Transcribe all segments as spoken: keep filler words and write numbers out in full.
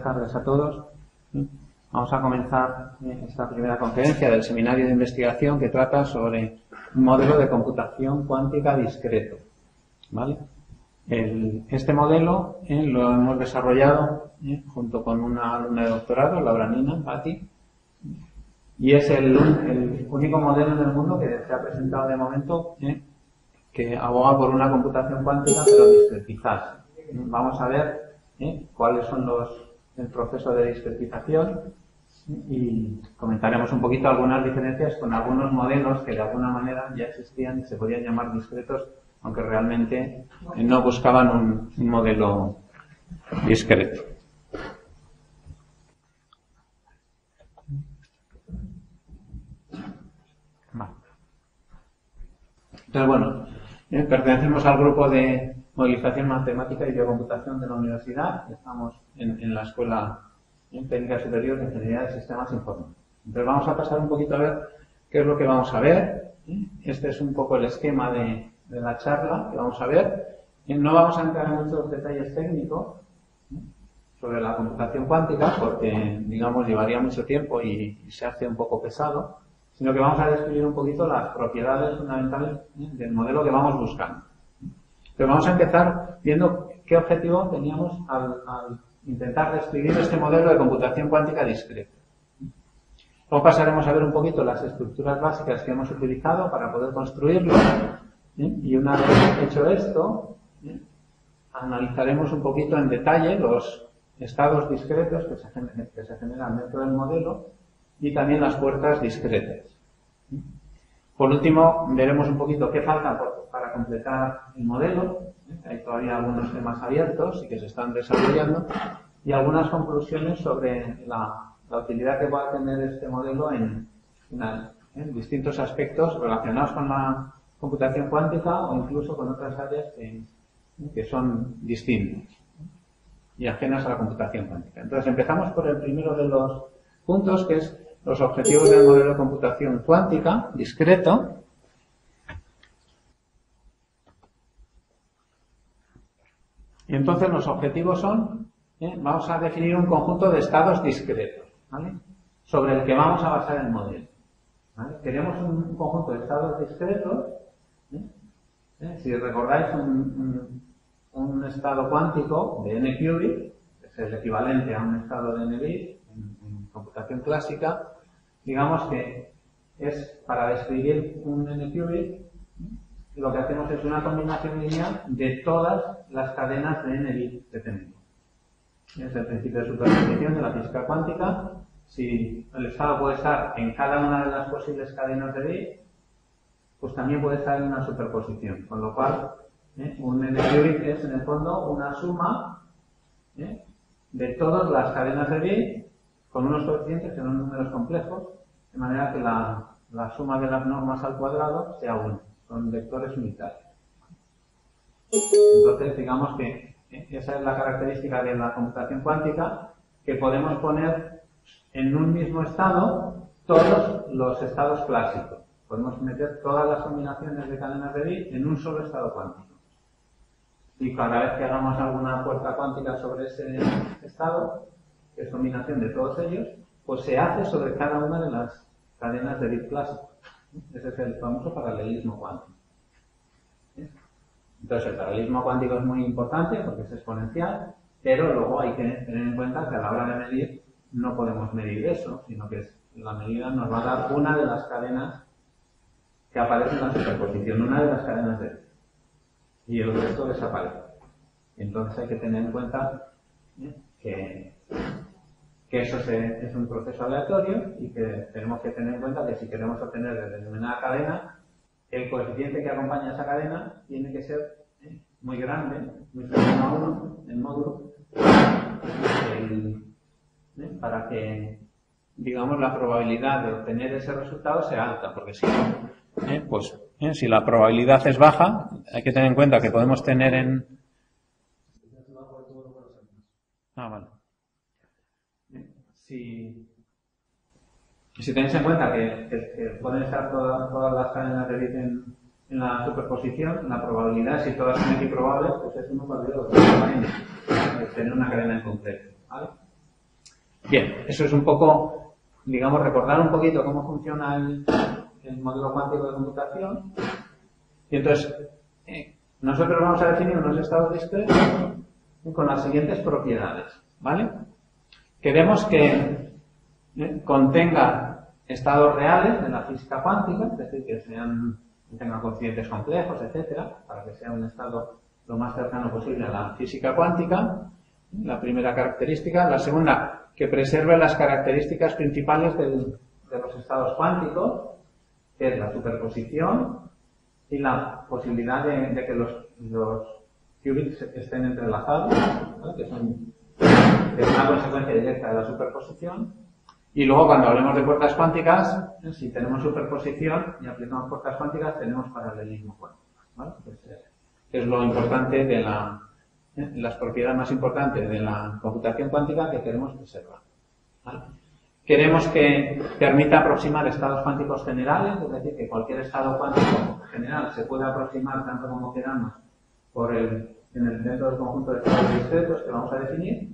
buenas tardes a todos. Vamos a comenzar esta primera conferencia del seminario de investigación que trata sobre un modelo de computación cuántica discreto, ¿vale? El, este modelo eh, lo hemos desarrollado eh, junto con una alumna de doctorado, la Branina Patty, y es el, el único modelo en el mundo que se ha presentado de momento eh, que aboga por una computación cuántica pero discretizada. Vamos a ver eh, cuáles son los el proceso de discretización y comentaremos un poquito algunas diferencias con algunos modelos que de alguna manera ya existían y se podían llamar discretos, aunque realmente no buscaban un, un modelo discreto. Vale. Entonces, bueno, eh, pertenecemos al grupo de Movilización Matemática y Biocomputación de la Universidad. Estamos en, en la Escuela Técnica Superior de Ingeniería de Sistemas informáticos. Entonces vamos a pasar un poquito a ver qué es lo que vamos a ver. Este es un poco el esquema de, de la charla que vamos a ver. No vamos a entrar en muchos detalles técnicos sobre la computación cuántica porque, digamos, llevaría mucho tiempo y, y se hace un poco pesado, sino que vamos a describir un poquito las propiedades fundamentales del modelo que vamos buscando. Pero vamos a empezar viendo qué objetivo teníamos al, al intentar describir este modelo de computación cuántica discreta. Luego pasaremos a ver un poquito las estructuras básicas que hemos utilizado para poder construirlo. ¿eh? Y una vez hecho esto, ¿eh? analizaremos un poquito en detalle los estados discretos que se generan, que se generan dentro del modelo y también las puertas discretas. ¿eh? Por último, veremos un poquito qué falta por, para completar el modelo. Hay todavía algunos temas abiertos y que se están desarrollando y algunas conclusiones sobre la, la utilidad que va a tener este modelo en, en, en distintos aspectos relacionados con la computación cuántica o incluso con otras áreas que, que son distintas y ajenas a la computación cuántica. Entonces, empezamos por el primero de los puntos, que es los objetivos del modelo de computación cuántica discreto. Y entonces los objetivos son, ¿eh? vamos a definir un conjunto de estados discretos, ¿vale?, sobre el que vamos a basar el modelo, ¿vale? Queremos un conjunto de estados discretos. ¿eh? ¿Eh? Si recordáis, un, un, un estado cuántico de n qubits, que es el equivalente a un estado de n bits, computación clásica, digamos que es, para describir un n-qubit, lo que hacemos es una combinación lineal de todas las cadenas de n-bits que tenemos. Es el principio de superposición de la física cuántica. Si el estado puede estar en cada una de las posibles cadenas de bits, pues también puede estar en una superposición, con lo cual ¿eh? un n-qubit es en el fondo una suma ¿eh? de todas las cadenas de bits con unos coeficientes que son números complejos, de manera que la, la suma de las normas al cuadrado sea uno, son vectores unitarios. Entonces, digamos que esa es la característica de la computación cuántica, que podemos poner en un mismo estado todos los estados clásicos. Podemos meter todas las combinaciones de cadenas de bits en un solo estado cuántico. Y cada vez que hagamos alguna puerta cuántica sobre ese estado, que es combinación de todos ellos, pues se hace sobre cada una de las cadenas de bits clásicos. Ese es el famoso paralelismo cuántico. Entonces, el paralelismo cuántico es muy importante porque es exponencial, pero luego hay que tener en cuenta que a la hora de medir no podemos medir eso, sino que la medida nos va a dar una de las cadenas que aparece en la superposición, una de las cadenas de bits, y el resto desaparece. Entonces hay que tener en cuenta que que eso se, es un proceso aleatorio y que tenemos que tener en cuenta que si queremos obtener de determinada cadena, el coeficiente que acompaña a esa cadena tiene que ser ¿eh? muy grande, muy cercano a uno, en módulo, el, ¿eh? para que, digamos, la probabilidad de obtener ese resultado sea alta, porque si no, ¿eh? pues, ¿eh? si la probabilidad es baja, hay que tener en cuenta que podemos tener en... Ah, vale. Si, si tenéis en cuenta que, que, que pueden estar todas, todas las cadenas de bits en, en la superposición, la probabilidad, si todas son equiprobables, pues es uno partido de otro, tener una cadena en concreto, ¿vale? Bien, eso es un poco, digamos, recordar un poquito cómo funciona el, el modelo cuántico de computación. Y entonces, eh, nosotros vamos a definir unos estados discretos con las siguientes propiedades, ¿vale? Queremos que eh, contenga estados reales de la física cuántica, es decir, que sean, tengan coeficientes complejos, etcétera, para que sea un estado lo más cercano posible a la física cuántica, la primera característica. La segunda, que preserve las características principales del, de los estados cuánticos, que es la superposición y la posibilidad de, de que los, los qubits estén entrelazados, ¿no? que, son, que es una consecuencia directa de la superposición. Y luego, cuando hablemos de puertas cuánticas, si tenemos superposición y aplicamos puertas cuánticas, tenemos paralelismo cuántico, ¿vale? Entonces, es lo importante de la, ¿eh? las propiedades más importantes de la computación cuántica que queremos preservar, ¿vale? Queremos que permita aproximar estados cuánticos generales, es decir, que cualquier estado cuántico general se pueda aproximar tanto como queramos por el, en el centro del conjunto de estados discretos que vamos a definir.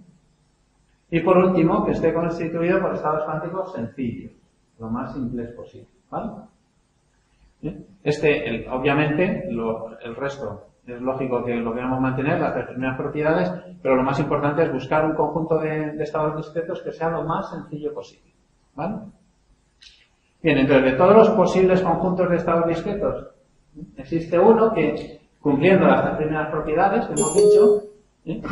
Y por último, que esté constituido por estados cuánticos sencillos, lo más simples posible, ¿vale? Este, el, obviamente, lo, el resto es lógico que lo queramos mantener, las tres primeras propiedades, pero lo más importante es buscar un conjunto de, de estados discretos que sea lo más sencillo posible, ¿vale? Bien, entonces, de todos los posibles conjuntos de estados discretos, existe uno que, cumpliendo las tres primeras propiedades que hemos dicho, ¿eh?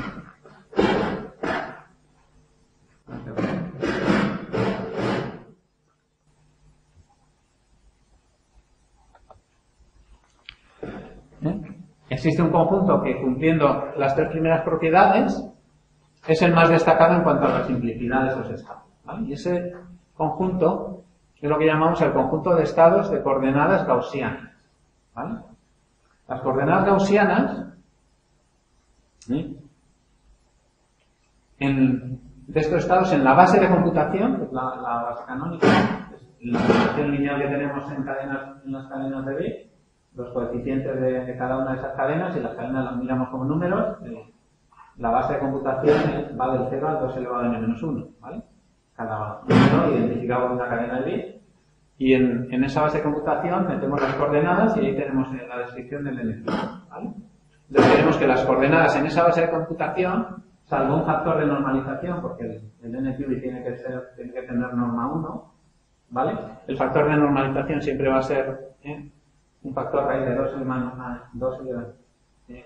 Existe un conjunto que, cumpliendo las tres primeras propiedades, es el más destacado en cuanto a la simplicidad de esos estados, ¿vale? Y ese conjunto es lo que llamamos el conjunto de estados de coordenadas gaussianas, ¿vale? Las coordenadas gaussianas, ¿sí? en, de estos estados, en la base de computación, que es la, la base canónica, es la computación lineal que tenemos en, cadenas, en las cadenas de Big, los coeficientes de, de cada una de esas cadenas, y las cadenas las miramos como números, eh, la base de computación va del cero al dos elevado a n menos uno, ¿vale? Cada número identificado con una cadena de bits, y en, en esa base de computación metemos las coordenadas y ahí tenemos la descripción del n, ¿vale? Entonces queremos que las coordenadas en esa base de computación, salvo un factor de normalización, porque el, el n cubic tiene que ser, tiene que tener norma uno, ¿vale? El factor de normalización siempre va a ser, ¿eh? un factor raíz de dos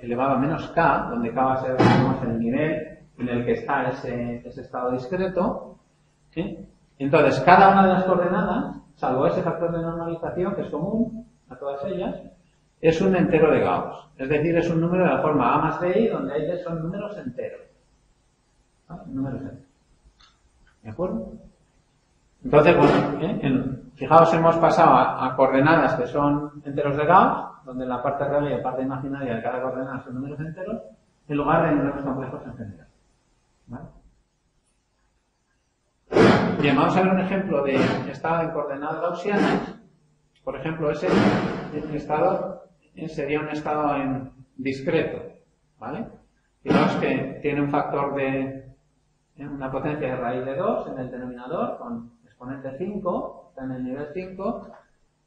elevado a menos k, donde k va a ser, digamos, el nivel en el que está ese, ese estado discreto, ¿sí? Entonces, cada una de las coordenadas, salvo ese factor de normalización, que es común a todas ellas, es un entero de Gauss. Es decir, es un número de la forma a más bi, donde ellas son números enteros. ¿Vale? Números enteros. ¿De acuerdo? Entonces, bueno, ¿eh? en, Fijaos, hemos pasado a, a coordenadas que son enteros de Gauss, donde la parte real y la parte imaginaria de cada coordenada son números enteros, en lugar de números complejos en general, ¿vale? Bien, vamos a ver un ejemplo de estado en coordenadas gaussianas. Por ejemplo, ese estado sería un estado en discreto, ¿vale? Fijaos que tiene un factor de una potencia de raíz de dos en el denominador, con exponente cinco, en el nivel cinco,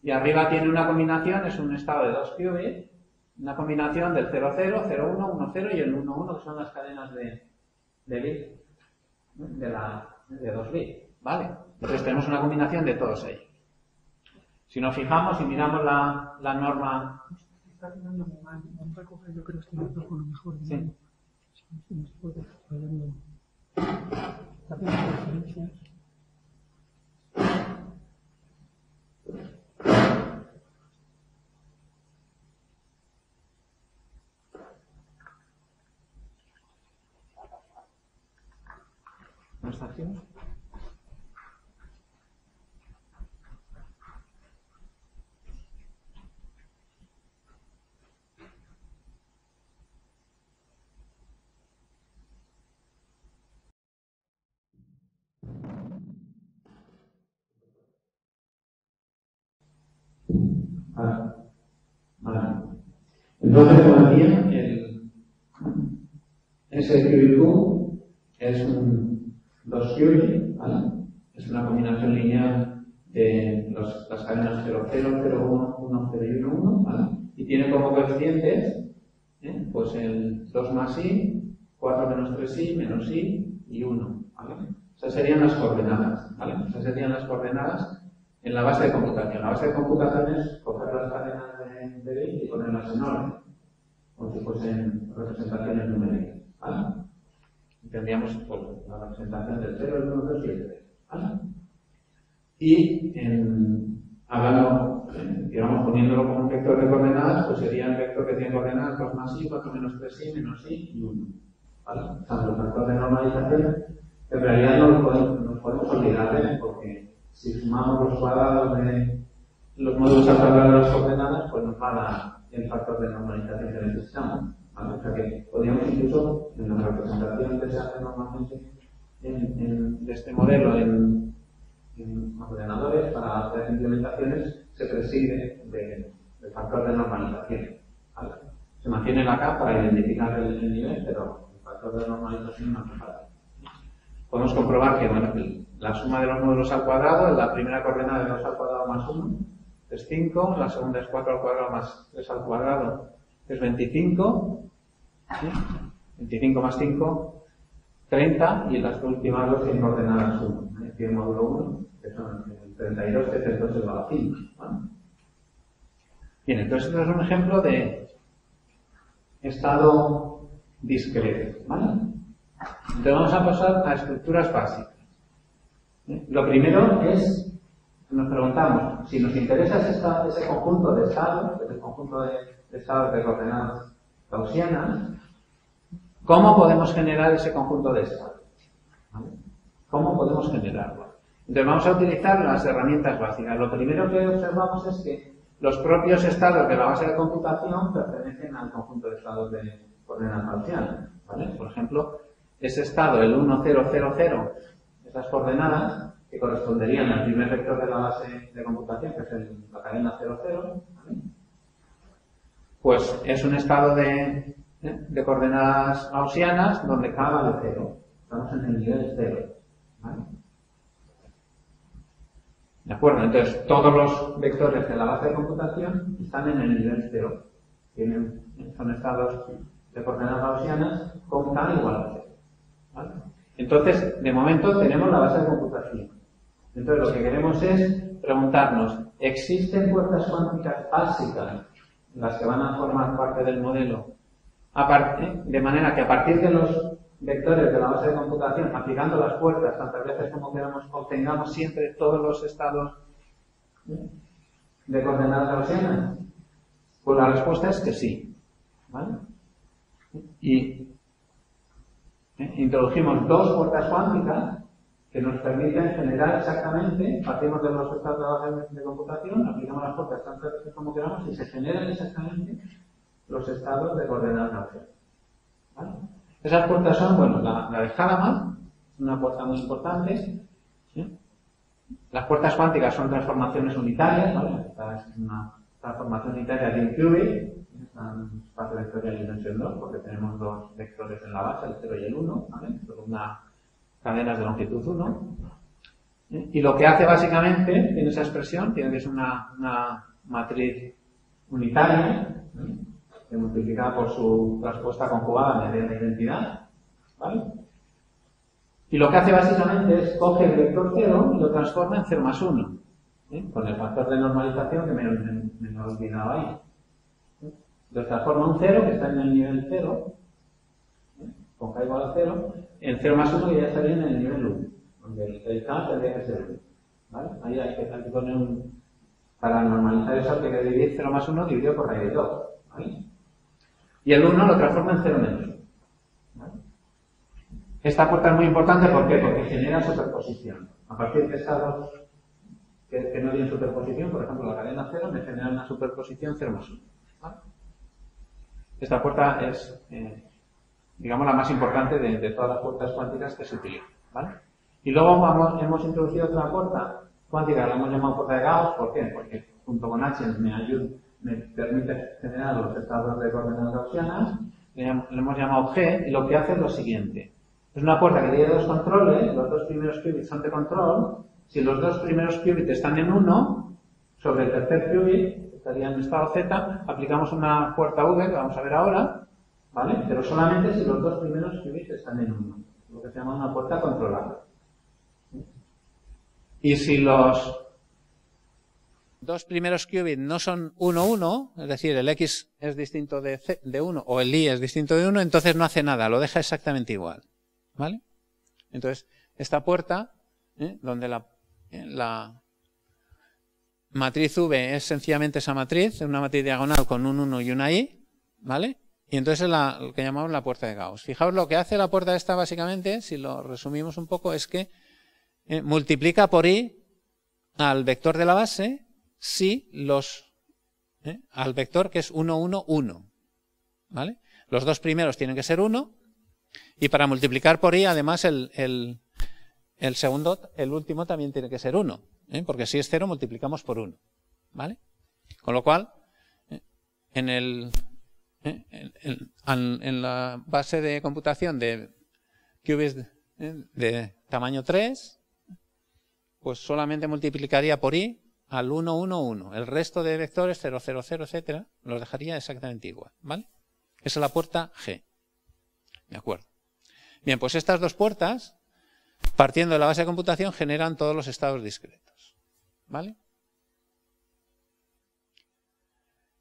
y arriba tiene una combinación, es un estado de dos qubits, una combinación del cero cero, cero uno, uno cero y el uno uno, que son las cadenas de, de bits, de, la, de dos bits, ¿vale? Entonces tenemos una combinación de todos ellos. Si nos fijamos y miramos la, la norma... Está quedando muy mal, vamos a coger, yo creo que estoy con lo mejor. Sí. Está haciendo referencias. ¿No está aquí? Ahora, ahora. Entonces, como decía, el S Q Q es un dos qubits ¿vale? Es una combinación lineal de los, las cadenas cero, cero, cero, uno, uno, cero y uno, uno, ¿vale? Y tiene como coeficientes, ¿eh? Pues el dos más i, cuatro menos tres i, menos i y uno, ¿vale? O sea, serían las coordenadas, ¿vale? O sea, serían las coordenadas en la base de computación. La base de computación es coger las cadenas de, de i y ponerlas en orden, como si fuesen representaciones numéricas, ¿vale? Tendríamos pues, la representación del cero, el uno, el dos y el tres, ¿vale? Y en, hablando, digamos, poniéndolo como un vector de coordenadas, pues sería el vector que tiene coordenadas dos más i, cuatro menos tres i, menos i y uno, ¿vale? O sea, los factores de normalización en realidad no los podemos, nos podemos olvidar, ¿eh? Porque si sumamos los cuadrados de los módulos al cuadrado de las coordenadas, pues nos va a dar el factor de normalización que necesitamos, ¿vale? O sea que podríamos incluso, en la representación que se hace normalmente en, en, de este modelo en, en ordenadores para hacer implementaciones, se preside del de factor de normalización, ¿vale? Se mantiene la K para identificar el, el nivel, pero el factor de normalización no hace falta. Podemos comprobar que bueno, la suma de los módulos al cuadrado, la primera coordenada de dos al cuadrado más uno, es cinco, la segunda es cuatro al cuadrado más tres al cuadrado, es veinticinco, ¿sí? veinticinco más cinco, treinta, y las últimas dos tienen ordenadas uno, es decir, el módulo uno, que son el treinta y dos, que es el dos elevado a cinco. ¿Vale? Bien, entonces este es un ejemplo de estado discreto, ¿vale? Entonces vamos a pasar a estructuras básicas. ¿Sí? Lo primero es... Nos preguntamos, si nos interesa ese, ese conjunto de estados, ese conjunto de, de estados de coordenadas gaussianas, ¿cómo podemos generar ese conjunto de estados? ¿Vale? ¿Cómo podemos generarlo? Entonces vamos a utilizar las herramientas básicas. Lo primero que observamos es que los propios estados de la base de computación pertenecen al conjunto de estados de coordenadas gaussianas, ¿vale? Por ejemplo, ese estado, el uno, cero, cero, cero, esas coordenadas, que corresponderían al primer vector de la base de computación, que es el, la cadena cero, cero, ¿vale? Pues es un estado de, ¿eh? de coordenadas gaussianas donde K vale cero. Estamos en el nivel cero, ¿vale? De acuerdo, entonces todos los vectores de la base de computación están en el nivel cero. Tienen, son estados de coordenadas gaussianas con K igual a cero, ¿vale? Entonces, de momento tenemos la base de computación. Entonces lo que queremos es preguntarnos, ¿existen fuerzas cuánticas básicas, las que van a formar parte del modelo, aparte, de manera que a partir de los vectores de la base de computación, aplicando las fuerzas tantas veces como queramos, obtengamos siempre todos los estados de coordenadas gaussianas? Pues la respuesta es que sí, ¿vale? Y ¿eh? introdujimos dos fuerzas cuánticas que nos permiten generar exactamente, partimos de los estados de, de computación, aplicamos las fuerzas tantas veces como queramos y se generan exactamente los estados de coordenadas gaussianas, ¿vale? Esas fuerzas son, bueno, la, la de Hadamard, una fuerza muy importante, ¿sí? Las fuerzas cuánticas son transformaciones unitarias, ¿vale? Esta es una transformación unitaria de Incurie, están espacio vectorial y dimensión dos, porque tenemos dos vectores en la base, el cero y el uno, ¿vale? Una cadenas de longitud uno. ¿Eh? Y lo que hace básicamente, tiene esa expresión, tiene que es una, una matriz unitaria, ¿eh? que multiplicada por su respuesta conjugada mediante identidad, ¿vale? Y lo que hace básicamente es coge el vector cero y lo transforma en cero más uno, ¿eh? con el factor de normalización que me, me, me he olvidado ahí. Lo transforma en un cero, que está en el nivel cero, ¿eh? con K igual a cero, en cero más uno que ya estaría en el nivel uno, donde el, el K tendría que ser uno, ¿vale? Ahí hay que, hay que poner un... Para normalizar eso hay que dividir cero más uno dividido por raíz de dos, ¿vale? Y el uno lo transforma en cero menos uno, ¿vale? Esta puerta es muy importante, ¿por qué? Porque genera superposición. A partir de estados que, que no tienen superposición, por ejemplo la cadena cero, me genera una superposición cero más uno, ¿vale? Esta puerta es, eh, digamos, la más importante de, de todas las puertas cuánticas que se utilizan, ¿vale? Y luego vamos, hemos introducido otra puerta cuántica, la hemos llamado puerta de Gauss, ¿por qué? Porque junto con H me ayuda, me permite generar los estados de coordenadas gaussianas, le, le hemos llamado G, y lo que hace es lo siguiente. Es una puerta que tiene dos controles, los dos primeros qubits son de control. Si los dos primeros qubits están en uno, sobre el tercer qubit, estaría en estado Z, aplicamos una puerta V, que vamos a ver ahora, ¿vale? Pero solamente si los dos primeros qubits están en uno, lo que se llama una puerta controlada. Y si los dos primeros qubits no son uno uno, es decir, el X es distinto de, C, de uno o el Y es distinto de uno, entonces no hace nada, lo deja exactamente igual, ¿vale? Entonces, esta puerta, ¿eh? donde la, la matriz V es sencillamente esa matriz, es una matriz diagonal con un uno y una Y, ¿vale? Y entonces es la, lo que llamamos la puerta de Gauss. Fijaos, lo que hace la puerta esta básicamente, si lo resumimos un poco, es que eh, multiplica por I al vector de la base, si los eh, al vector que es uno, uno, uno, ¿vale? Los dos primeros tienen que ser uno, y para multiplicar por I, además, el, el, el segundo, el último también tiene que ser uno, ¿eh? porque si es cero multiplicamos por uno, ¿vale? Con lo cual, eh, en, el, eh, en, en, en la base de computación de qubits de, eh, de tamaño tres, pues solamente multiplicaría por I al uno, uno, uno. El resto de vectores cero, cero, cero, etcétera, los dejaría exactamente igual, ¿vale? Esa es la puerta G. De acuerdo. Bien, pues estas dos puertas, partiendo de la base de computación, generan todos los estados discretos, ¿vale?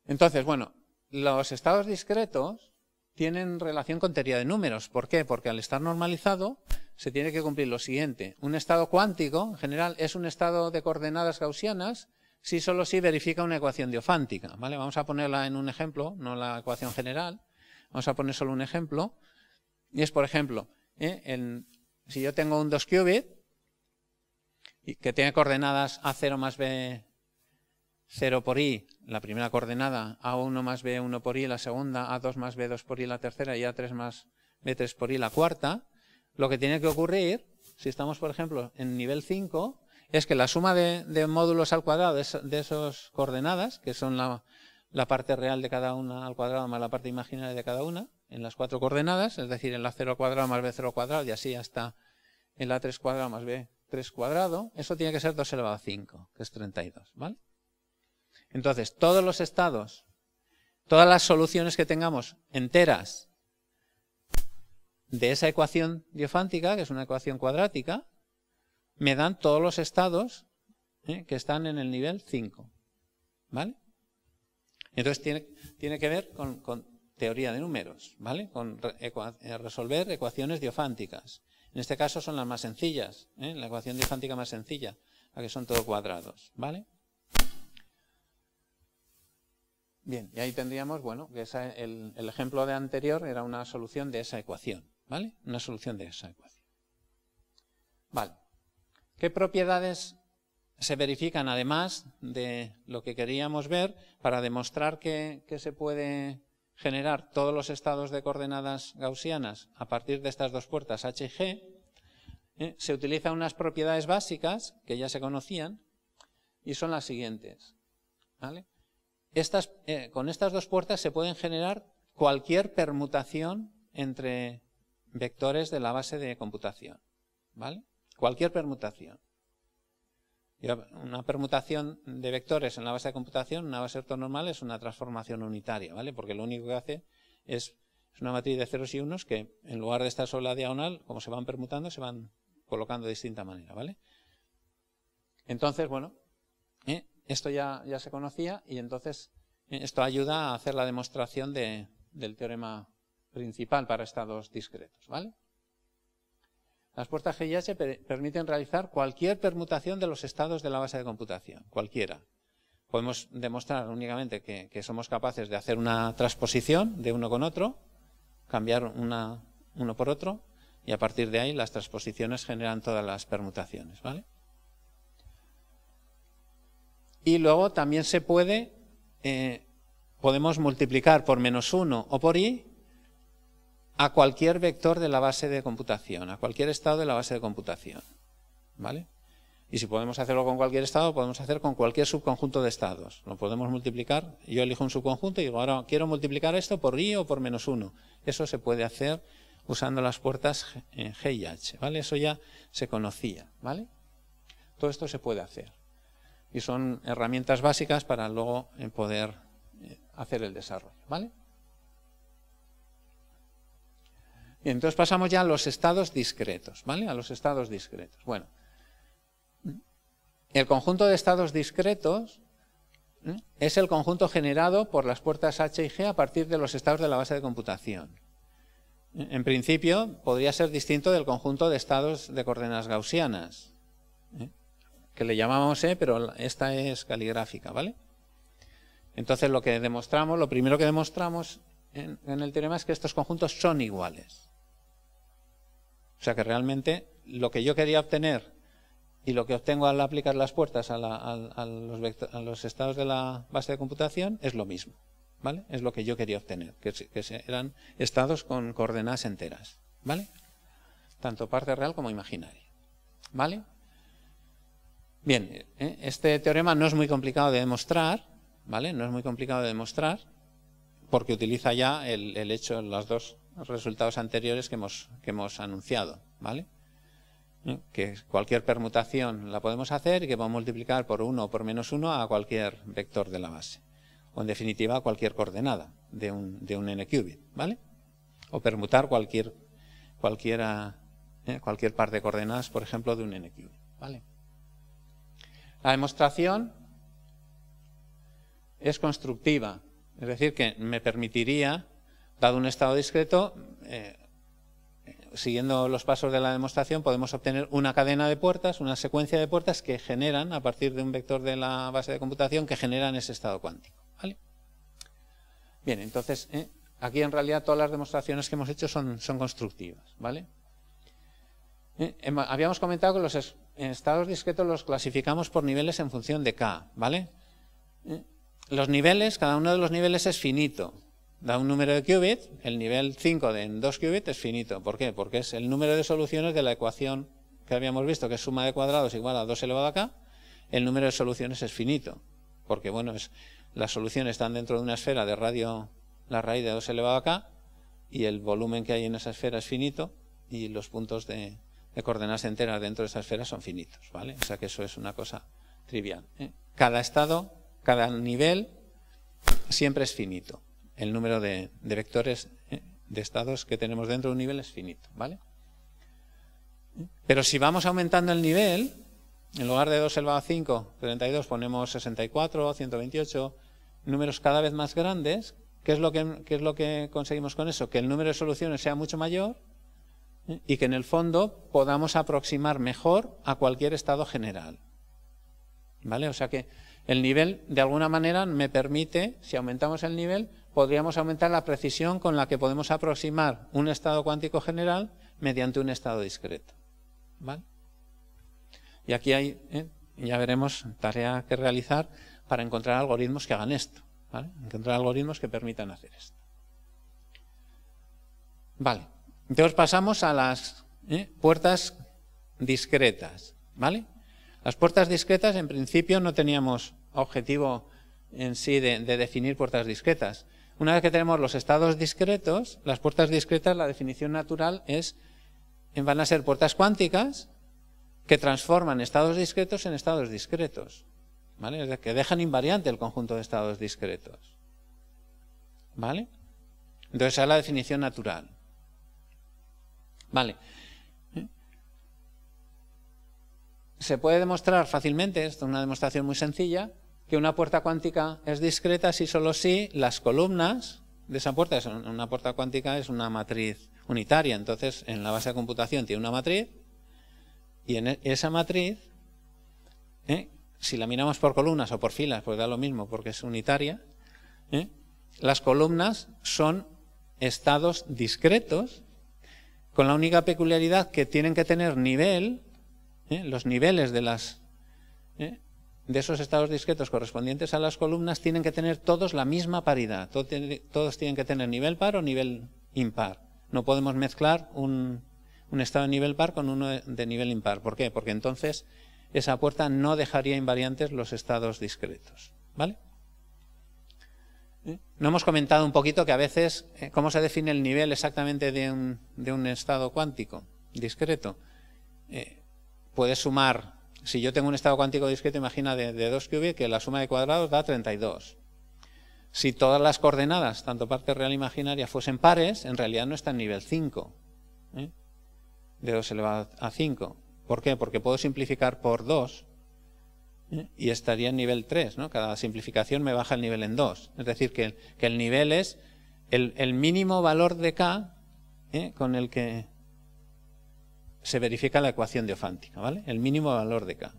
Entonces, bueno, los estados discretos tienen relación con teoría de números. ¿Por qué? Porque al estar normalizado se tiene que cumplir lo siguiente. Un estado cuántico, en general, es un estado de coordenadas gaussianas si solo si verifica una ecuación diofántica, ¿vale? Vamos a ponerla en un ejemplo, no la ecuación general. Vamos a poner solo un ejemplo. Y es, por ejemplo, ¿eh? en, si yo tengo un dos qubit que tiene coordenadas a cero más b cero por i, la primera coordenada, a uno más b uno por i, la segunda, a dos más b dos por i, la tercera, y a tres más b tres por i, la cuarta, lo que tiene que ocurrir, si estamos, por ejemplo, en nivel cinco, es que la suma de, de módulos al cuadrado de, de esas coordenadas, que son la, la parte real de cada una al cuadrado más la parte imaginaria de cada una, en las cuatro coordenadas, es decir, en la a cero cuadrado más b cero cuadrado y así hasta el a tres cuadrado más b tres cuadrado, eso tiene que ser dos elevado a cinco, que es treinta y dos, ¿vale? Entonces, todos los estados, todas las soluciones que tengamos enteras de esa ecuación diofántica, que es una ecuación cuadrática, me dan todos los estados ¿eh? que están en el nivel cinco, ¿vale? Entonces tiene, tiene que ver con, con teoría de números, ¿vale? Con ecua- resolver ecuaciones diofánticas. En este caso son las más sencillas, ¿eh? la ecuación diofántica más sencilla, la que son todo cuadrados, ¿vale? Bien, y ahí tendríamos, bueno, que esa, el, el ejemplo de anterior era una solución de esa ecuación, ¿vale? Una solución de esa ecuación. Vale. ¿Qué propiedades se verifican además de lo que queríamos ver para demostrar que, que se puede generar todos los estados de coordenadas gaussianas a partir de estas dos puertas H y G? ¿eh? Se utilizan unas propiedades básicas que ya se conocían y son las siguientes, ¿vale? Estas, eh, con estas dos puertas se pueden generar cualquier permutación entre vectores de la base de computación, ¿vale? Cualquier permutación. Una permutación de vectores en la base de computación, una base ortonormal, es una transformación unitaria, ¿vale? Porque lo único que hace es, es una matriz de ceros y unos que, en lugar de estar sobre la diagonal, como se van permutando, se van colocando de distinta manera, ¿vale? Entonces, bueno, ¿eh? esto ya, ya se conocía y entonces ¿eh? esto ayuda a hacer la demostración de, del teorema principal para estados discretos, ¿vale? Las puertas G y H permiten realizar cualquier permutación de los estados de la base de computación, cualquiera. Podemos demostrar únicamente que, que somos capaces de hacer una transposición de uno con otro, cambiar una, uno por otro, y a partir de ahí las transposiciones generan todas las permutaciones, ¿vale? Y luego también se puede, eh, podemos multiplicar por menos uno o por i, a cualquier vector de la base de computación, a cualquier estado de la base de computación, ¿vale? Y si podemos hacerlo con cualquier estado, podemos hacer con cualquier subconjunto de estados. Lo podemos multiplicar, yo elijo un subconjunto y digo, ahora quiero multiplicar esto por i o por menos uno. Eso se puede hacer usando las puertas G y H, ¿vale? Eso ya se conocía, ¿vale? Todo esto se puede hacer. Y son herramientas básicas para luego poder hacer el desarrollo, ¿vale? Bien, entonces pasamos ya a los estados discretos, ¿vale? A los estados discretos. Bueno, el conjunto de estados discretos es el conjunto generado por las puertas H y G a partir de los estados de la base de computación. En principio, podría ser distinto del conjunto de estados de coordenadas gaussianas, ¿eh? que le llamamos E, pero esta es caligráfica, ¿vale? Entonces, lo que demostramos, lo primero que demostramos en, en el teorema es que estos conjuntos son iguales. O sea que realmente lo que yo quería obtener y lo que obtengo al aplicar las puertas a, la, a, a, los, vector, a los estados de la base de computación es lo mismo, ¿vale? Es lo que yo quería obtener, que, que eran estados con coordenadas enteras, ¿vale? Tanto parte real como imaginaria, ¿vale? Bien, ¿eh? este teorema no es muy complicado de demostrar, ¿vale? No es muy complicado de demostrar, porque utiliza ya el, el hecho, los dos resultados anteriores que hemos, que hemos anunciado, ¿vale? Que cualquier permutación la podemos hacer y que podemos multiplicar por uno o por menos uno a cualquier vector de la base. O en definitiva a cualquier coordenada de un, de un n-qubit, ¿vale? O permutar cualquier, cualquiera, eh, cualquier par de coordenadas, por ejemplo, de un n-qubit, ¿vale? La demostración es constructiva, es decir, que me permitiría, dado un estado discreto, eh, siguiendo los pasos de la demostración, podemos obtener una cadena de puertas, una secuencia de puertas que generan, a partir de un vector de la base de computación, que generan ese estado cuántico, ¿vale? Bien, entonces, ¿eh? aquí en realidad todas las demostraciones que hemos hecho son, son constructivas, ¿vale? ¿Eh? Habíamos comentado que los estados discretos los clasificamos por niveles en función de K, ¿vale? ¿Eh? Los niveles, cada uno de los niveles es finito. Da un número de qubit, el nivel cinco de dos qubit es finito. ¿Por qué? Porque es el número de soluciones de la ecuación que habíamos visto, que es suma de cuadrados igual a dos elevado a K. El número de soluciones es finito, porque bueno, es, las soluciones están dentro de una esfera de radio, la raíz de dos elevado a K, y el volumen que hay en esa esfera es finito, y los puntos de, de coordenadas enteras dentro de esa esfera son finitos, ¿vale? O sea que eso es una cosa trivial, ¿eh? Cada estado, cada nivel, siempre es finito. El número de, de vectores de estados que tenemos dentro de un nivel es finito, ¿vale? Pero si vamos aumentando el nivel, en lugar de dos elevado a cinco, treinta y dos, ponemos sesenta y cuatro, ciento veintiocho, números cada vez más grandes. ¿Qué es lo que, qué es lo que conseguimos con eso? Que el número de soluciones sea mucho mayor y que en el fondo podamos aproximar mejor a cualquier estado general, ¿vale? O sea que el nivel, de alguna manera, me permite, si aumentamos el nivel, podríamos aumentar la precisión con la que podemos aproximar un estado cuántico general mediante un estado discreto, ¿vale? Y aquí hay, ¿eh? ya veremos, tarea que realizar para encontrar algoritmos que hagan esto, ¿vale? Encontrar algoritmos que permitan hacer esto. Vale, entonces pasamos a las ¿eh? puertas discretas, ¿vale? Las puertas discretas, en principio, no teníamos objetivo en sí de, de definir puertas discretas. Una vez que tenemos los estados discretos, las puertas discretas, la definición natural es, van a ser puertas cuánticas que transforman estados discretos en estados discretos, ¿vale? Es decir, que dejan invariante el conjunto de estados discretos, ¿vale? Entonces esa es la definición natural, ¿vale? Se puede demostrar fácilmente, esto es una demostración muy sencilla, que una puerta cuántica es discreta si solo si las columnas de esa puerta, una puerta cuántica es una matriz unitaria, entonces en la base de computación tiene una matriz, y en esa matriz, ¿eh? si la miramos por columnas o por filas, pues da lo mismo porque es unitaria, ¿eh? las columnas son estados discretos, con la única peculiaridad que tienen que tener nivel, ¿eh? los niveles de las... ¿eh? de esos estados discretos correspondientes a las columnas tienen que tener todos la misma paridad. Todos tienen que tener nivel par o nivel impar. No podemos mezclar un, un estado de nivel par con uno de nivel impar. ¿Por qué? Porque entonces esa puerta no dejaría invariantes los estados discretos, ¿vale? ¿Eh? No hemos comentado un poquito que a veces, ¿eh? ¿cómo se define el nivel exactamente de un, de un estado cuántico discreto? Eh, puedes sumar, si yo tengo un estado cuántico discreto, imagina de, de dos qubits, que la suma de cuadrados da treinta y dos. Si todas las coordenadas, tanto parte real e imaginaria, fuesen pares, en realidad no está en nivel cinco, ¿eh? de dos elevado a cinco. ¿Por qué? Porque puedo simplificar por dos, ¿eh? y estaría en nivel tres, ¿no? Cada simplificación me baja el nivel en dos. Es decir, que, que el nivel es el, el mínimo valor de K, ¿eh? con el que se verifica la ecuación de diofántica, ¿vale? El mínimo valor de K.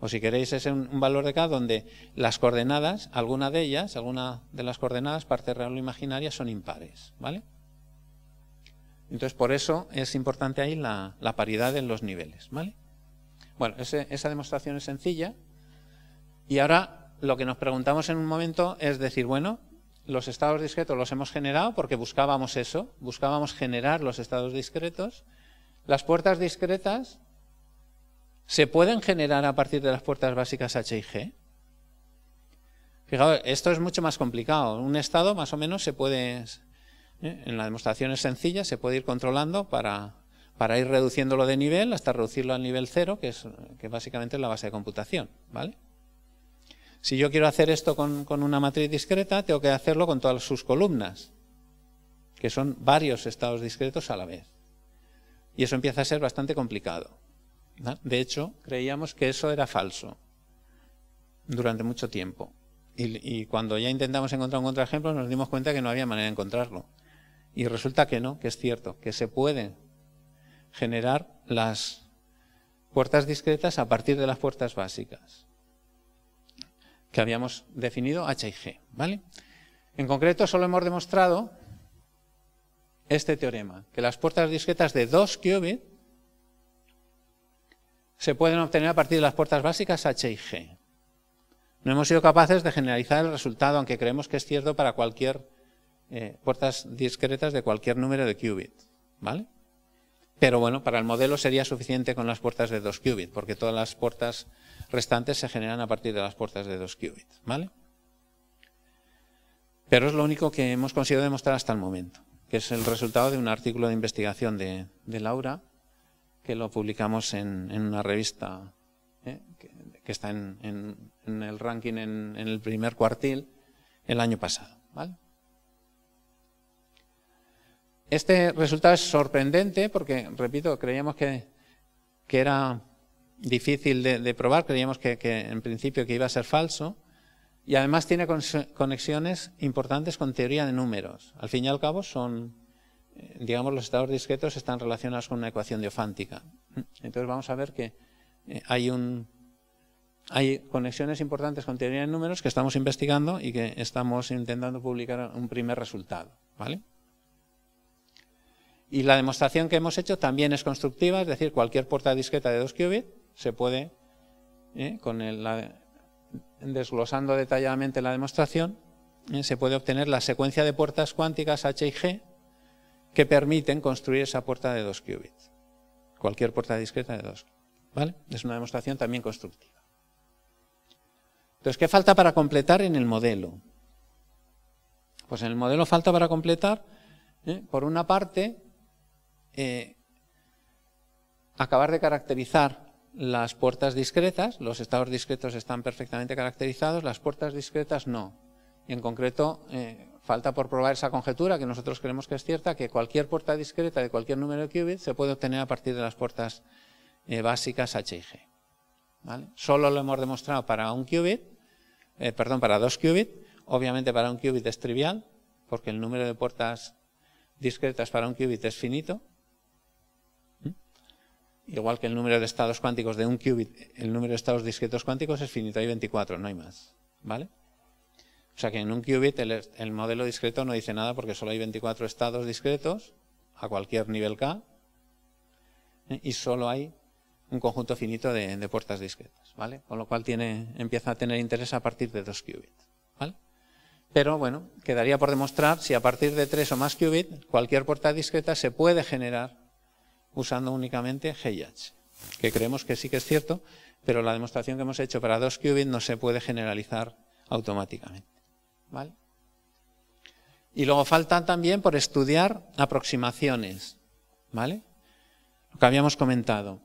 O si queréis, es un valor de K donde las coordenadas, alguna de ellas, alguna de las coordenadas, parte real o imaginaria, son impares, ¿vale? Entonces, por eso es importante ahí la, la paridad en los niveles, ¿vale? Bueno, ese, esa demostración es sencilla. Y ahora lo que nos preguntamos en un momento es decir, bueno, los estados discretos los hemos generado porque buscábamos eso, buscábamos generar los estados discretos. Las puertas discretas se pueden generar a partir de las puertas básicas H y G. Fijaos, esto es mucho más complicado. Un estado más o menos se puede, ¿eh? en las demostraciones sencillas, se puede ir controlando para, para ir reduciéndolo de nivel hasta reducirlo al nivel cero, que es que básicamente es la base de computación, ¿vale? Si yo quiero hacer esto con, con una matriz discreta, tengo que hacerlo con todas sus columnas, que son varios estados discretos a la vez. Y eso empieza a ser bastante complicado. De hecho, creíamos que eso era falso durante mucho tiempo. Y, y cuando ya intentamos encontrar un contraejemplo, nos dimos cuenta que no había manera de encontrarlo. Y resulta que no, que es cierto, que se pueden generar las puertas discretas a partir de las puertas básicas que habíamos definido H y G, ¿vale? En concreto, solo hemos demostrado este teorema, que las puertas discretas de dos qubits se pueden obtener a partir de las puertas básicas H y G. No hemos sido capaces de generalizar el resultado, aunque creemos que es cierto para cualquier eh, puertas discretas de cualquier número de qubit, ¿vale? Pero bueno, para el modelo sería suficiente con las puertas de dos qubits, porque todas las puertas restantes se generan a partir de las puertas de dos qubits, ¿vale? Pero es lo único que hemos conseguido demostrar hasta el momento, que es el resultado de un artículo de investigación de, de Laura, que lo publicamos en, en una revista, ¿eh? que, que está en, en, en el ranking en, en el primer cuartil el año pasado, ¿vale? Este resultado es sorprendente porque, repito, creíamos que, que era difícil de, de probar, creíamos que, que en principio que iba a ser falso, y además tiene conexiones importantes con teoría de números. Al fin y al cabo son... digamos, los estados discretos están relacionados con una ecuación diofántica. Entonces vamos a ver que hay un hay conexiones importantes con teoría de números que estamos investigando y que estamos intentando publicar un primer resultado, ¿vale? Y la demostración que hemos hecho también es constructiva, es decir, cualquier puerta discreta de dos qubits se puede, eh, con el, la, desglosando detalladamente la demostración, eh, se puede obtener la secuencia de puertas cuánticas H y G que permiten construir esa puerta de dos qubits. Cualquier puerta discreta de dos qubits, ¿vale? Es una demostración también constructiva. Entonces, ¿qué falta para completar en el modelo? Pues en el modelo falta para completar, ¿eh? por una parte, eh, acabar de caracterizar las puertas discretas. Los estados discretos están perfectamente caracterizados, las puertas discretas no. Y en concreto... Eh, Falta por probar esa conjetura que nosotros creemos que es cierta, que cualquier puerta discreta de cualquier número de qubits se puede obtener a partir de las puertas eh, básicas H y G, ¿vale? Solo lo hemos demostrado para un qubit, eh, perdón, para dos qubits. Obviamente para un qubit es trivial, porque el número de puertas discretas para un qubit es finito. ¿Mm? Igual que el número de estados cuánticos de un qubit, el número de estados discretos cuánticos es finito, hay veinticuatro, no hay más, ¿vale? O sea que en un qubit el, el modelo discreto no dice nada porque solo hay veinticuatro estados discretos a cualquier nivel K, ¿eh? y solo hay un conjunto finito de, de puertas discretas, ¿vale? Con lo cual tiene, empieza a tener interés a partir de dos qubits, ¿vale? Pero bueno, quedaría por demostrar si a partir de tres o más qubits cualquier puerta discreta se puede generar usando únicamente G y H, que creemos que sí que es cierto, pero la demostración que hemos hecho para dos qubits no se puede generalizar automáticamente. ¿Vale? Y luego falta también por estudiar aproximaciones, ¿vale? Lo que habíamos comentado.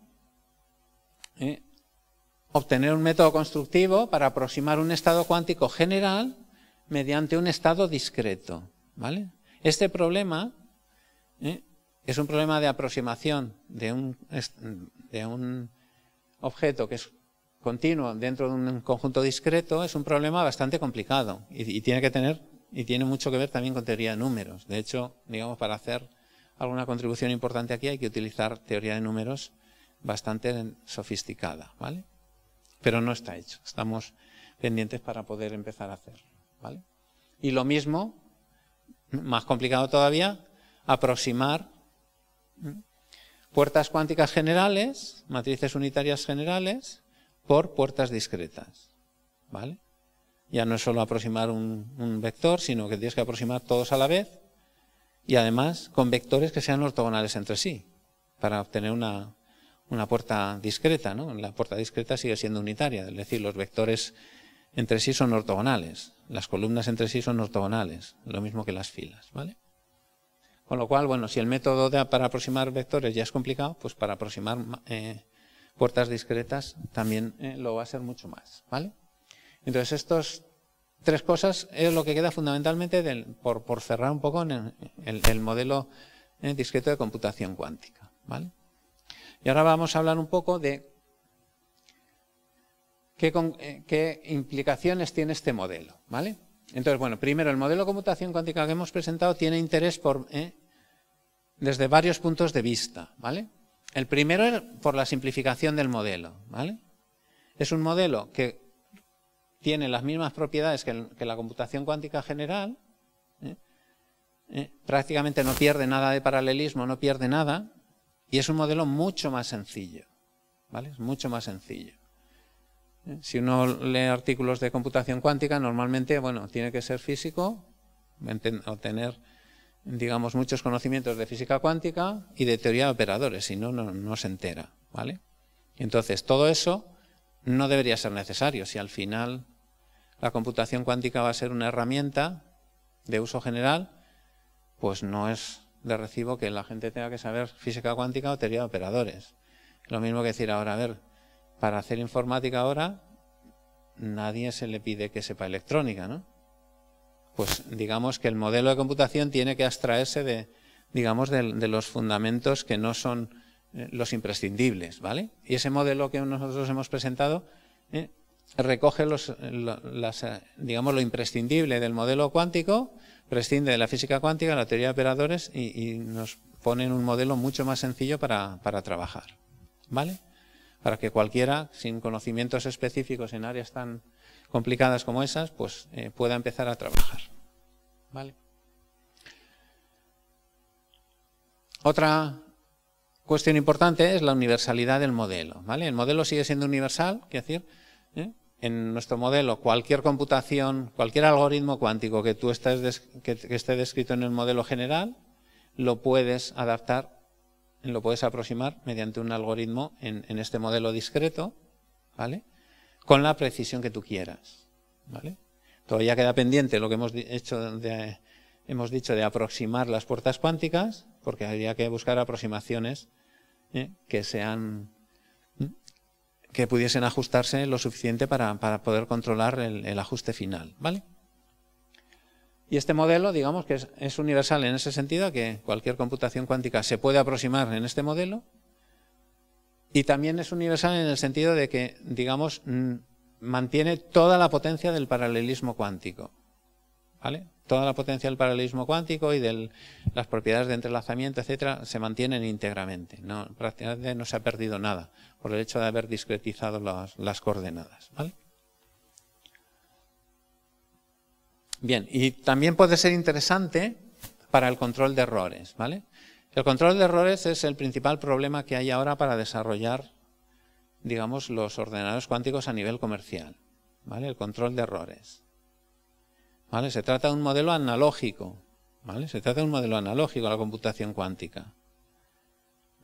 ¿Eh? Obtener un método constructivo para aproximar un estado cuántico general mediante un estado discreto, ¿vale? Este problema ¿eh? es un problema de aproximación de un, de un objeto que es continuo dentro de un conjunto discreto, es un problema bastante complicado y, y tiene que tener y tiene mucho que ver también con teoría de números. De hecho, digamos, para hacer alguna contribución importante aquí hay que utilizar teoría de números bastante sofisticada, ¿vale? Pero no está hecho, estamos pendientes para poder empezar a hacer, ¿vale? Y lo mismo, más complicado todavía, aproximar puertas cuánticas generales, matrices unitarias generales, por puertas discretas, ¿vale? Ya no es solo aproximar un, un vector, sino que tienes que aproximar todos a la vez y además con vectores que sean ortogonales entre sí para obtener una, una puerta discreta, ¿no? La puerta discreta sigue siendo unitaria, es decir, los vectores entre sí son ortogonales, las columnas entre sí son ortogonales, lo mismo que las filas, ¿vale? Con lo cual, bueno, si el método de, para aproximar vectores ya es complicado, pues para aproximar eh, puertas discretas también eh, lo va a ser mucho más, ¿vale? Entonces, estas tres cosas es lo que queda fundamentalmente del, por, por cerrar un poco en el, el, el modelo eh, discreto de computación cuántica, ¿vale? Y ahora vamos a hablar un poco de qué, con, eh, qué implicaciones tiene este modelo, ¿vale? Entonces, bueno, primero, el modelo de computación cuántica que hemos presentado tiene interés por, eh, desde varios puntos de vista, ¿vale? El primero es por la simplificación del modelo, ¿vale? Es un modelo que tiene las mismas propiedades que, el, que la computación cuántica general, ¿eh? Eh, prácticamente no pierde nada de paralelismo, no pierde nada, y es un modelo mucho más sencillo, ¿vale? Es mucho más sencillo. ¿Eh? Si uno lee artículos de computación cuántica, normalmente, bueno, tiene que ser físico, o tener, digamos, muchos conocimientos de física cuántica y de teoría de operadores, si no, no, no se entera, ¿vale? Entonces, todo eso no debería ser necesario. Si al final la computación cuántica va a ser una herramienta de uso general, pues no es de recibo que la gente tenga que saber física cuántica o teoría de operadores. Lo mismo que decir ahora, a ver, para hacer informática ahora nadie se le pide que sepa electrónica, ¿no? Pues digamos que el modelo de computación tiene que abstraerse de, digamos, de, de los fundamentos que no son los imprescindibles, ¿vale? Y ese modelo que nosotros hemos presentado eh, recoge los, lo, las, digamos, lo imprescindible del modelo cuántico, prescinde de la física cuántica, la teoría de operadores y, y nos pone en un modelo mucho más sencillo para, para trabajar, ¿vale? Para que cualquiera, sin conocimientos específicos en áreas tan complicadas como esas, pues eh, pueda empezar a trabajar, ¿vale? Otra cuestión importante es la universalidad del modelo, ¿vale? El modelo sigue siendo universal, es decir, ¿eh? en nuestro modelo cualquier computación, cualquier algoritmo cuántico que, tú estés, que, que esté descrito en el modelo general, lo puedes adaptar, lo puedes aproximar mediante un algoritmo en, en este modelo discreto, ¿vale? Con la precisión que tú quieras, ¿vale? Todavía queda pendiente lo que hemos hecho de, hemos dicho de aproximar las puertas cuánticas, porque habría que buscar aproximaciones Eh, que sean que pudiesen ajustarse lo suficiente para, para poder controlar el, el ajuste final, ¿vale? Y este modelo, digamos que es, es universal en ese sentido, que cualquier computación cuántica se puede aproximar en este modelo, y también es universal en el sentido de que, digamos, mantiene toda la potencia del paralelismo cuántico, ¿vale? Toda la potencia del paralelismo cuántico y de las propiedades de entrelazamiento, etcétera, se mantienen íntegramente. No, prácticamente no se ha perdido nada por el hecho de haber discretizado las, las coordenadas, ¿vale? Bien, y también puede ser interesante para el control de errores, ¿vale? El control de errores es el principal problema que hay ahora para desarrollar, digamos, los ordenadores cuánticos a nivel comercial, ¿vale? El control de errores. ¿Vale? Se trata de un modelo analógico, ¿vale? Se trata de un modelo analógico a la computación cuántica.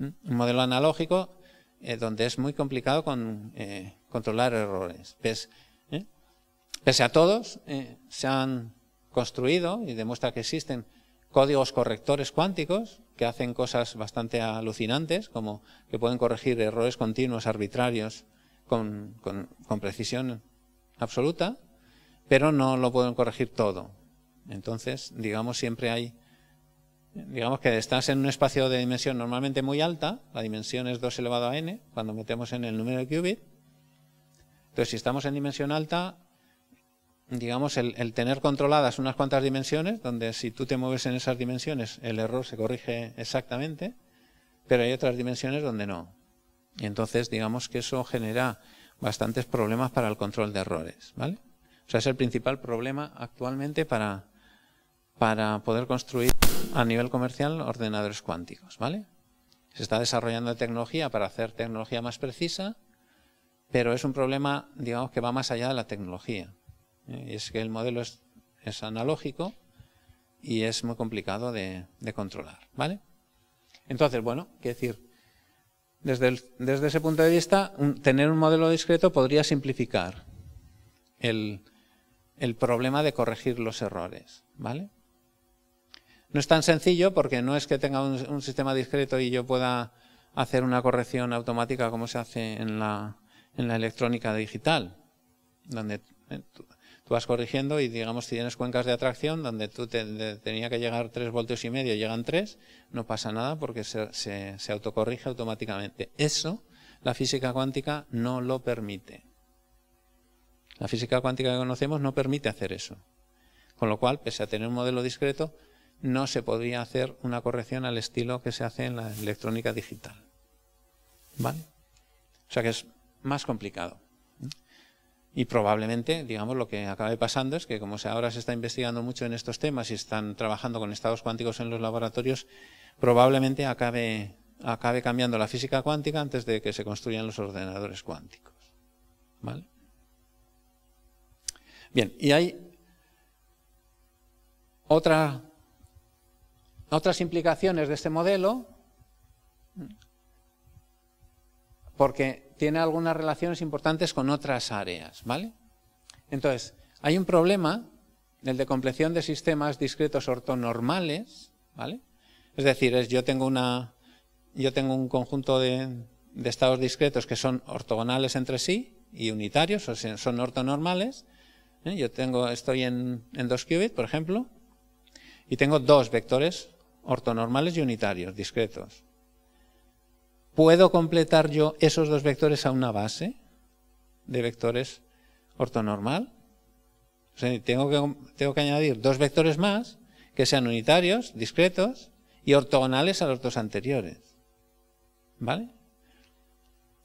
Un modelo analógico eh, donde es muy complicado con, eh, controlar errores. Pese, ¿eh? Pese a todos, eh, se han construido y demuestra que existen códigos correctores cuánticos que hacen cosas bastante alucinantes, como que pueden corregir errores continuos arbitrarios con, con, con precisión absoluta, pero no lo pueden corregir todo. Entonces, digamos, siempre hay, digamos que estás en un espacio de dimensión normalmente muy alta, la dimensión es dos elevado a ene, cuando metemos en el número de qubit. Entonces, si estamos en dimensión alta, digamos, el, el tener controladas unas cuantas dimensiones, donde si tú te mueves en esas dimensiones, el error se corrige exactamente, pero hay otras dimensiones donde no. Y entonces, digamos que eso genera bastantes problemas para el control de errores, ¿vale? O sea, es el principal problema actualmente para, para poder construir a nivel comercial ordenadores cuánticos, ¿vale? Se está desarrollando tecnología para hacer tecnología más precisa, pero es un problema, digamos, que va más allá de la tecnología. Y es que el modelo es, es analógico y es muy complicado de, de controlar, ¿vale? Entonces, bueno, quiero decir, desde, el, desde ese punto de vista, un, tener un modelo discreto podría simplificar el, el problema de corregir los errores, ¿vale? No es tan sencillo porque no es que tenga un, un sistema discreto y yo pueda hacer una corrección automática como se hace en la, en la electrónica digital, donde tú, tú vas corrigiendo y, digamos, si tienes cuencas de atracción donde tú te, te tenía que llegar tres voltios y medio, llegan tres, no pasa nada porque se, se, se autocorrige automáticamente. Eso la física cuántica no lo permite. La física cuántica que conocemos no permite hacer eso. Con lo cual, pese a tener un modelo discreto, no se podría hacer una corrección al estilo que se hace en la electrónica digital, ¿vale? O sea que es más complicado. Y probablemente, digamos, lo que acabe pasando es que, como ahora se está investigando mucho en estos temas y están trabajando con estados cuánticos en los laboratorios, probablemente acabe, acabe cambiando la física cuántica antes de que se construyan los ordenadores cuánticos, ¿vale? Bien, y hay otra, otras implicaciones de este modelo, porque tiene algunas relaciones importantes con otras áreas, ¿vale? Entonces, hay un problema, el de compleción de sistemas discretos ortonormales, ¿vale? Es decir, es, yo tengo una, yo tengo un conjunto de, de estados discretos que son ortogonales entre sí y unitarios, o sea, son ortonormales, ¿eh? Yo tengo, estoy en, en dos qubits, por ejemplo, y tengo dos vectores ortonormales y unitarios, discretos. ¿Puedo completar yo esos dos vectores a una base de vectores ortonormal? O sea, tengo que, tengo que añadir dos vectores más que sean unitarios, discretos y ortogonales a los dos anteriores, ¿vale?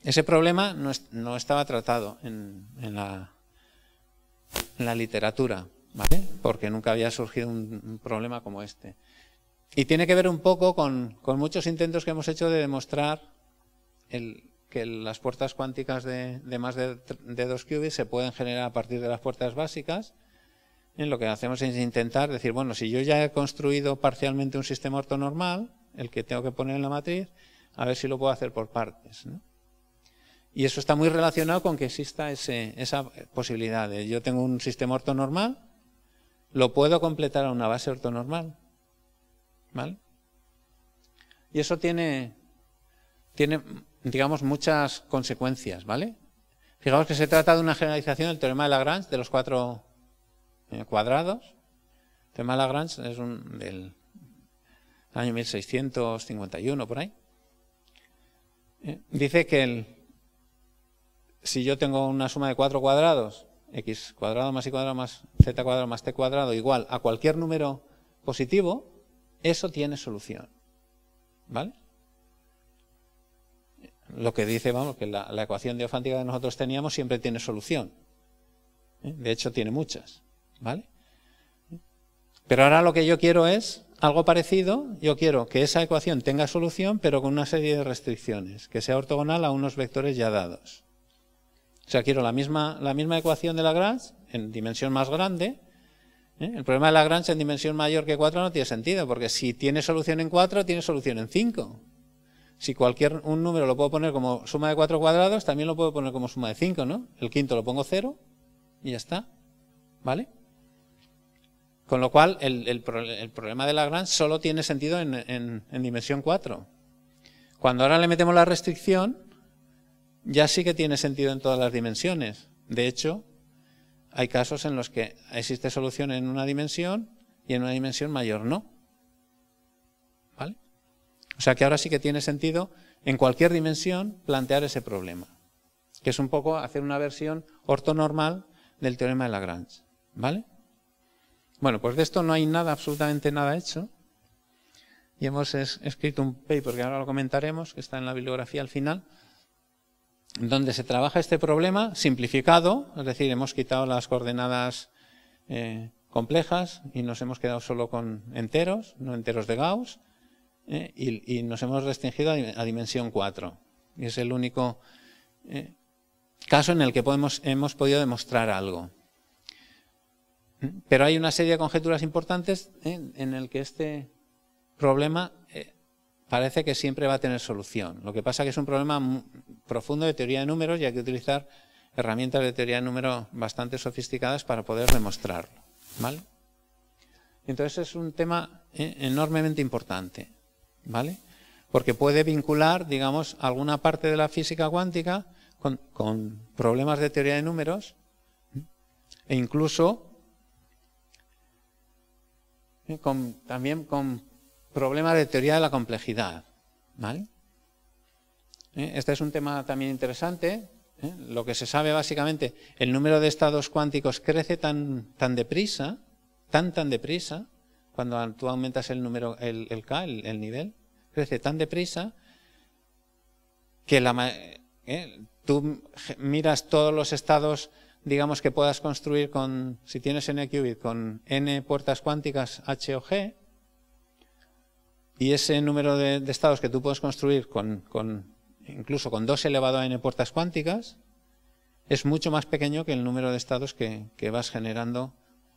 Ese problema no, es, no estaba tratado en, en, la, en la literatura, ¿vale? Porque nunca había surgido un, un problema como este. Y tiene que ver un poco con, con muchos intentos que hemos hecho de demostrar El, que las puertas cuánticas de, de más de, de dos qubits se pueden generar a partir de las puertas básicas. En lo que hacemos es intentar decir, bueno, si yo ya he construido parcialmente un sistema ortonormal, el que tengo que poner en la matriz, a ver si lo puedo hacer por partes, ¿no? Y eso está muy relacionado con que exista ese, esa posibilidad de yo tengo un sistema ortonormal, lo puedo completar a una base ortonormal, ¿vale? Y eso tiene, tiene digamos, muchas consecuencias, ¿vale? Fijaos que se trata de una generalización del teorema de Lagrange de los cuatro eh, cuadrados. El teorema de Lagrange es un, del año mil seiscientos cincuenta y uno, por ahí. Eh, dice que el, si yo tengo una suma de cuatro cuadrados, x cuadrado más y cuadrado más z cuadrado más t cuadrado igual a cualquier número positivo, eso tiene solución, ¿vale? Lo que dice, vamos, que la, la ecuación diofántica que nosotros teníamos siempre tiene solución, ¿eh? De hecho tiene muchas, ¿vale? Pero ahora lo que yo quiero es algo parecido. Yo quiero que esa ecuación tenga solución, pero con una serie de restricciones, que sea ortogonal a unos vectores ya dados. O sea, quiero la misma, la misma ecuación de Lagrange en dimensión más grande, ¿eh? El problema de Lagrange en dimensión mayor que cuatro no tiene sentido, porque si tiene solución en cuatro, tiene solución en cinco. Si cualquier un número lo puedo poner como suma de cuatro cuadrados, también lo puedo poner como suma de cinco, ¿no? El quinto lo pongo cero y ya está, ¿vale? Con lo cual, el, el, el problema de Lagrange solo tiene sentido en, en, en dimensión cuatro. Cuando ahora le metemos la restricción, ya sí que tiene sentido en todas las dimensiones. De hecho, hay casos en los que existe solución en una dimensión y en una dimensión mayor no. ¿Vale? O sea que ahora sí que tiene sentido en cualquier dimensión plantear ese problema, que es un poco hacer una versión ortonormal del teorema de Lagrange. ¿Vale? Bueno, pues de esto no hay nada, absolutamente nada hecho. Y hemos es, escrito un paper, que ahora lo comentaremos, que está en la bibliografía al final, donde se trabaja este problema simplificado, es decir, hemos quitado las coordenadas eh, complejas y nos hemos quedado solo con enteros, no enteros de Gauss, eh, y, y nos hemos restringido a, a dimensión cuatro. Y es el único eh, caso en el que podemos, hemos podido demostrar algo. Pero hay una serie de conjeturas importantes en, en el que este problema eh, parece que siempre va a tener solución. Lo que pasa es que es un problema profundo de teoría de números y hay que utilizar herramientas de teoría de números bastante sofisticadas para poder demostrarlo. ¿Vale? Entonces es un tema eh, enormemente importante, ¿vale? Porque puede vincular, digamos, alguna parte de la física cuántica con, con problemas de teoría de números e incluso Con, también con problemas de teoría de la complejidad, ¿vale? Este es un tema también interesante, ¿eh? Lo que se sabe básicamente, el número de estados cuánticos crece tan, tan deprisa, tan tan deprisa, cuando tú aumentas el número, el, el K, el, el nivel, crece tan deprisa que la, ¿eh? tú miras todos los estados, digamos, que puedas construir con, si tienes n qubit, con n puertas cuánticas H o G, y ese número de, de estados que tú puedes construir con, con incluso con dos elevado a n puertas cuánticas es mucho más pequeño que el número de estados que, que vas generando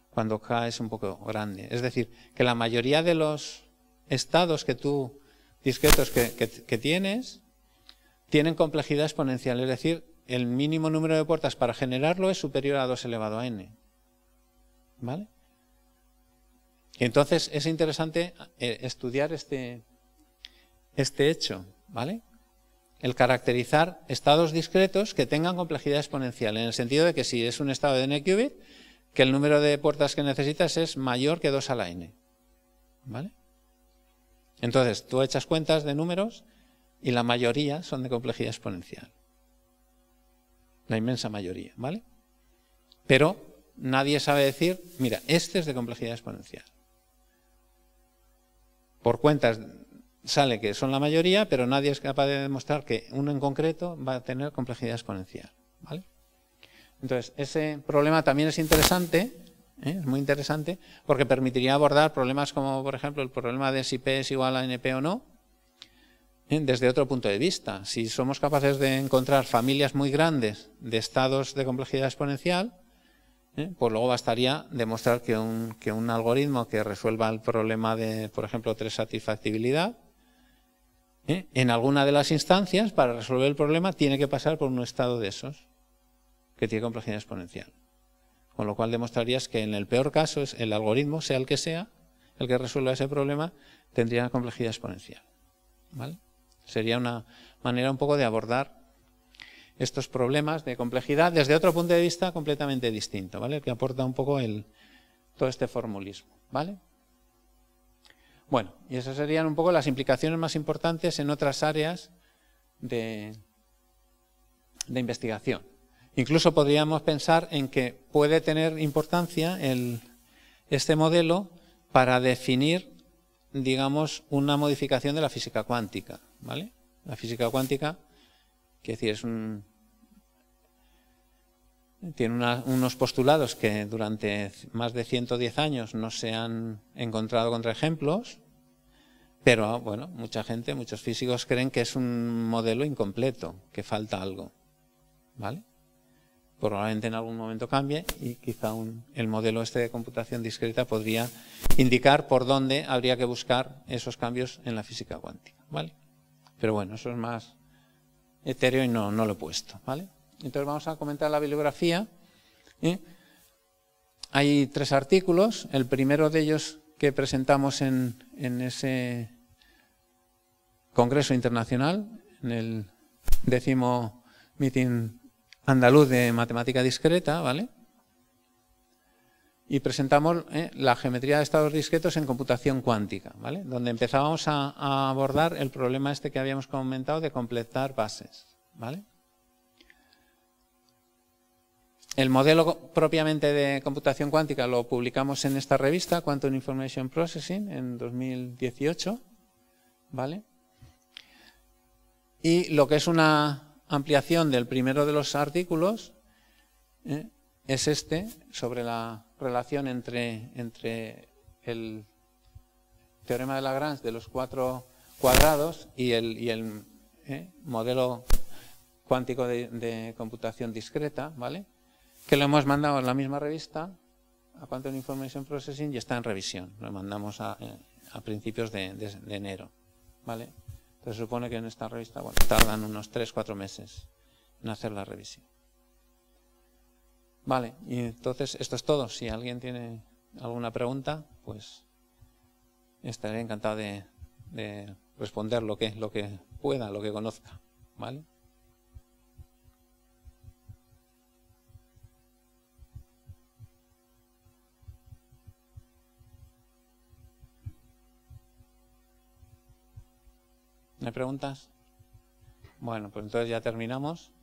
cuando K es un poco grande. Es decir, que la mayoría de los estados que tú discretos que, que, que tienes tienen complejidad exponencial, es decir, el mínimo número de puertas para generarlo es superior a dos elevado a n. ¿Vale? Entonces es interesante estudiar este, este hecho, ¿vale? El caracterizar estados discretos que tengan complejidad exponencial, en el sentido de que si es un estado de n qubit, que el número de puertas que necesitas es mayor que dos a la n. ¿Vale? Entonces tú echas cuentas de números y la mayoría son de complejidad exponencial. La inmensa mayoría, ¿vale? Pero nadie sabe decir, mira, este es de complejidad exponencial. Por cuentas sale que son la mayoría, pero nadie es capaz de demostrar que uno en concreto va a tener complejidad exponencial, ¿vale? Entonces, ese problema también es interesante, ¿eh? Es muy interesante, porque permitiría abordar problemas como, por ejemplo, el problema de si P es igual a N P o no, desde otro punto de vista. Si somos capaces de encontrar familias muy grandes de estados de complejidad exponencial, ¿eh? pues luego bastaría demostrar que un, que un algoritmo que resuelva el problema de, por ejemplo, tres satisfactibilidad, ¿eh? en alguna de las instancias, para resolver el problema, tiene que pasar por un estado de esos, que tiene complejidad exponencial. Con lo cual demostrarías que en el peor caso, el algoritmo, sea el que sea, el que resuelva ese problema, tendría complejidad exponencial. ¿Vale? Sería una manera un poco de abordar estos problemas de complejidad desde otro punto de vista completamente distinto, ¿vale? Que aporta un poco el, todo este formulismo, ¿vale? Bueno, y esas serían un poco las implicaciones más importantes en otras áreas de, de investigación. Incluso podríamos pensar en que puede tener importancia el, este modelo para definir, digamos, una modificación de la física cuántica, ¿vale? La física cuántica, que decir, es un, tiene una, unos postulados que durante más de ciento diez años no se han encontrado contraejemplos, pero bueno, mucha gente, muchos físicos creen que es un modelo incompleto, que falta algo, ¿vale? Probablemente en algún momento cambie y quizá un, el modelo este de computación discreta podría indicar por dónde habría que buscar esos cambios en la física cuántica, ¿vale? Pero bueno, eso es más etéreo y no, no lo he puesto, ¿vale? Entonces vamos a comentar la bibliografía, ¿eh? Hay tres artículos, el primero de ellos que presentamos en, en ese Congreso Internacional, en el décimo Meeting Andaluz de Matemática Discreta, ¿vale? Y presentamos eh, la geometría de estados discretos en computación cuántica, ¿vale? Donde empezábamos a, a abordar el problema este que habíamos comentado de completar bases, ¿vale? El modelo propiamente de computación cuántica lo publicamos en esta revista, Quantum Information Processing, en dos mil dieciocho, ¿vale? Y lo que es una ampliación del primero de los artículos eh, es este, sobre la relación entre, entre el teorema de Lagrange de los cuatro cuadrados y el, y el eh, modelo cuántico de, de computación discreta, ¿vale? Que lo hemos mandado en la misma revista a Quantum Information Processing y está en revisión. Lo mandamos a, a principios de, de, de enero, ¿vale? Entonces se supone que en esta revista, bueno, tardan unos tres cuatro meses en hacer la revisión. Vale, y entonces esto es todo. Si alguien tiene alguna pregunta, pues estaré encantado de, de responder lo que, lo que pueda, lo que conozca, ¿vale? ¿No hay preguntas? Bueno, pues entonces ya terminamos.